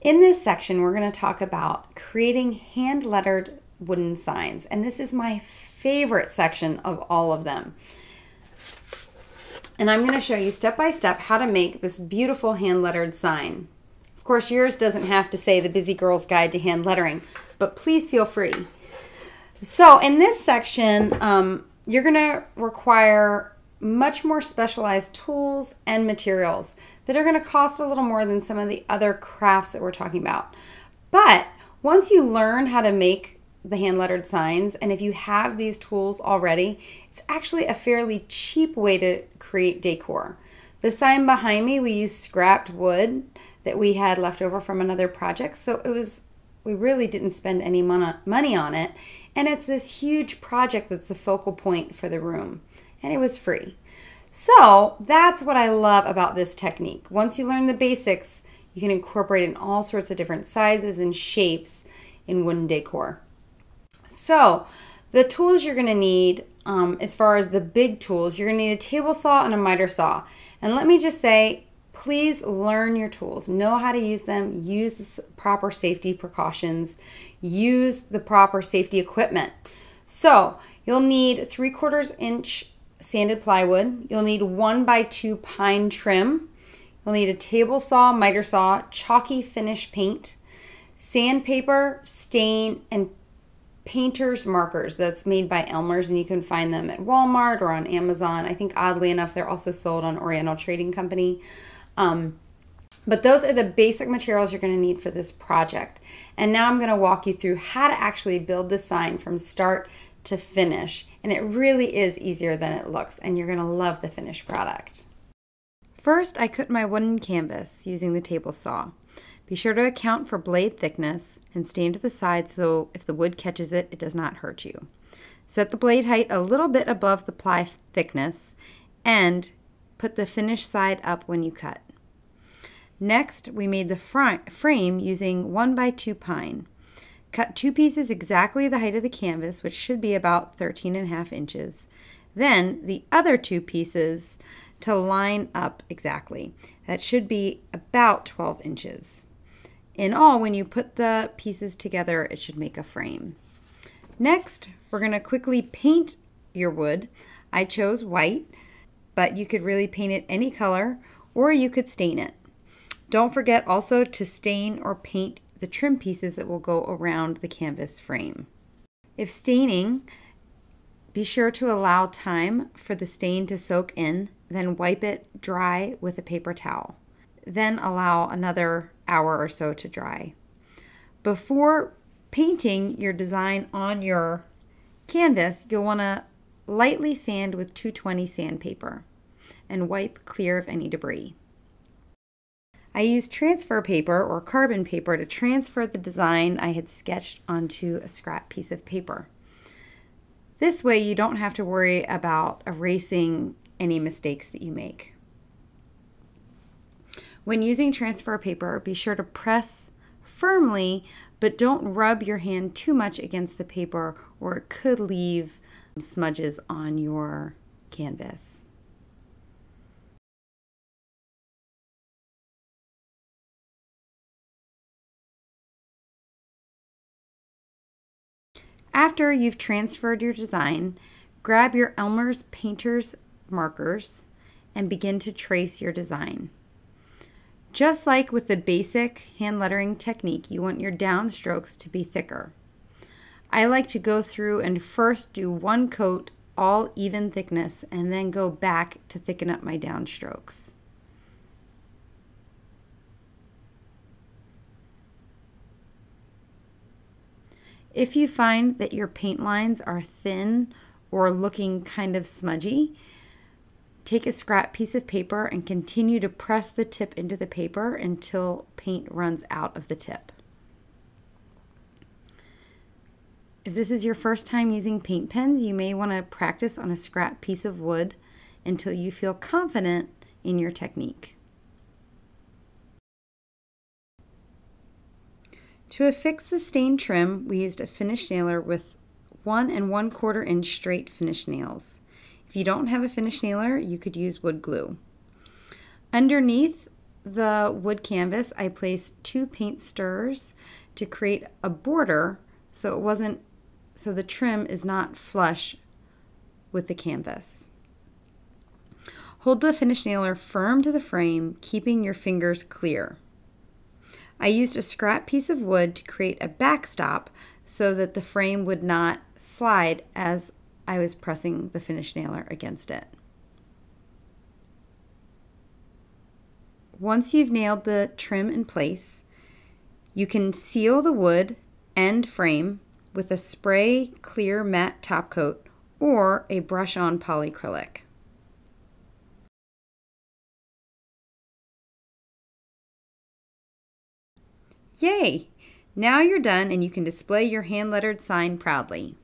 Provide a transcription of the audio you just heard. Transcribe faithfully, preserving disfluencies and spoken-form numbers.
In this section, we're going to talk about creating hand-lettered wooden signs, and this is my favorite section of all of them. And I'm going to show you step by step how to make this beautiful hand-lettered sign. Of course, yours doesn't have to say The Busy Girl's Guide to Hand Lettering, but please feel free. So in this section, um, you're going to require much more specialized tools and materials that are going to cost a little more than some of the other crafts that we're talking about. But once you learn how to make the hand-lettered signs, and if you have these tools already, it's actually a fairly cheap way to create decor. The sign behind me, we used scrapped wood that we had left over from another project, so it was we really didn't spend any money on it, and it's this huge project that's the focal point for the room. And it was free. So that's what I love about this technique. Once you learn the basics, you can incorporate in all sorts of different sizes and shapes in wooden decor. So the tools you're gonna need, um, as far as the big tools, you're gonna need a table saw and a miter saw. And let me just say, please learn your tools, know how to use them, use the proper safety precautions, use the proper safety equipment. So you'll need three quarters inch sanded plywood, you'll need one by two pine trim, you'll need a table saw, miter saw, chalky finish paint, sandpaper, stain, and painter's markers. That's made by Elmer's, and you can find them at Walmart or on Amazon. I think oddly enough they're also sold on Oriental Trading Company. Um, but those are the basic materials you're going to need for this project. And now I'm going to walk you through how to actually build the sign from start to finish, and it really is easier than it looks, and you're gonna love the finished product. First, I cut my wooden canvas using the table saw. Be sure to account for blade thickness and stand to the side so if the wood catches it, it does not hurt you. Set the blade height a little bit above the ply thickness and put the finished side up when you cut. Next, we made the front frame using one by two pine. Cut two pieces exactly the height of the canvas, which should be about thirteen and a half inches. Then the other two pieces to line up exactly. That should be about twelve inches. In all, when you put the pieces together, it should make a frame. Next, we're going to quickly paint your wood. I chose white, but you could really paint it any color, or you could stain it. Don't forget also to stain or paint the trim pieces that will go around the canvas frame. If staining, be sure to allow time for the stain to soak in, then wipe it dry with a paper towel. Then allow another hour or so to dry. Before painting your design on your canvas, you'll want to lightly sand with two twenty sandpaper and wipe clear of any debris. I used transfer paper or carbon paper to transfer the design I had sketched onto a scrap piece of paper. This way you don't have to worry about erasing any mistakes that you make. When using transfer paper, be sure to press firmly, but don't rub your hand too much against the paper or it could leave smudges on your canvas. After you've transferred your design, grab your Elmer's painter's markers and begin to trace your design. Just like with the basic hand lettering technique, you want your downstrokes to be thicker. I like to go through and first do one coat all even thickness and then go back to thicken up my downstrokes. If you find that your paint lines are thin or looking kind of smudgy, take a scrap piece of paper and continue to press the tip into the paper until paint runs out of the tip. If this is your first time using paint pens, you may want to practice on a scrap piece of wood until you feel confident in your technique. To affix the stained trim, we used a finish nailer with one and one quarter inch straight finish nails. If you don't have a finish nailer, you could use wood glue. Underneath, the wood canvas, I placed two paint stirrers to create a border so it wasn't, so the trim is not flush with the canvas. Hold the finish nailer firm to the frame, keeping your fingers clear. I used a scrap piece of wood to create a backstop so that the frame would not slide as I was pressing the finish nailer against it. Once you've nailed the trim in place, you can seal the wood and frame with a spray clear matte top coat or a brush-on polyacrylic. Yay! Now you're done and you can display your hand-lettered sign proudly.